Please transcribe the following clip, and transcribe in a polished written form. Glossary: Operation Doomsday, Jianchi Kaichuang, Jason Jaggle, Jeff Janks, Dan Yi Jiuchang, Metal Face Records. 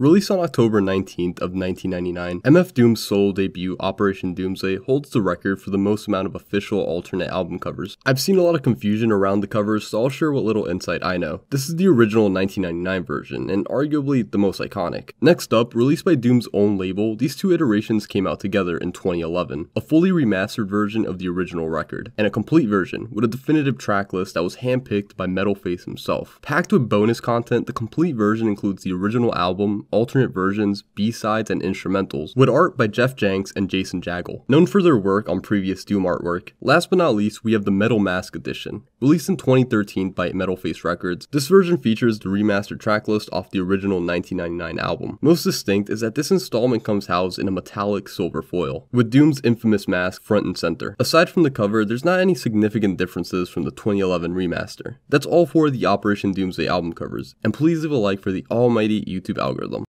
Released on October 19th of 1999, MF Doom's solo debut, Operation Doomsday, holds the record for the most amount of official alternate album covers. I've seen a lot of confusion around the covers, so I'll share what little insight I know. This is the original 1999 version, and arguably the most iconic. Next up, released by Doom's own label, these two iterations came out together in 2011. A fully remastered version of the original record, and a complete version, with a definitive track list that was handpicked by Metal Face himself. Packed with bonus content, the complete version includes the original album, alternate versions, B-sides, and instrumentals, with art by Jeff Janks and Jason Jaggle, known for their work on previous Doom artwork. Last but not least, we have the Metal Mask Edition. Released in 2013 by Metal Face Records, this version features the remastered track list off the original 1999 album. Most distinct is that this installment comes housed in a metallic silver foil, with Doom's infamous mask front and center. Aside from the cover, there's not any significant differences from the 2011 remaster. That's all for the Operation Doomsday album covers, and please leave a like for the almighty YouTube algorithm.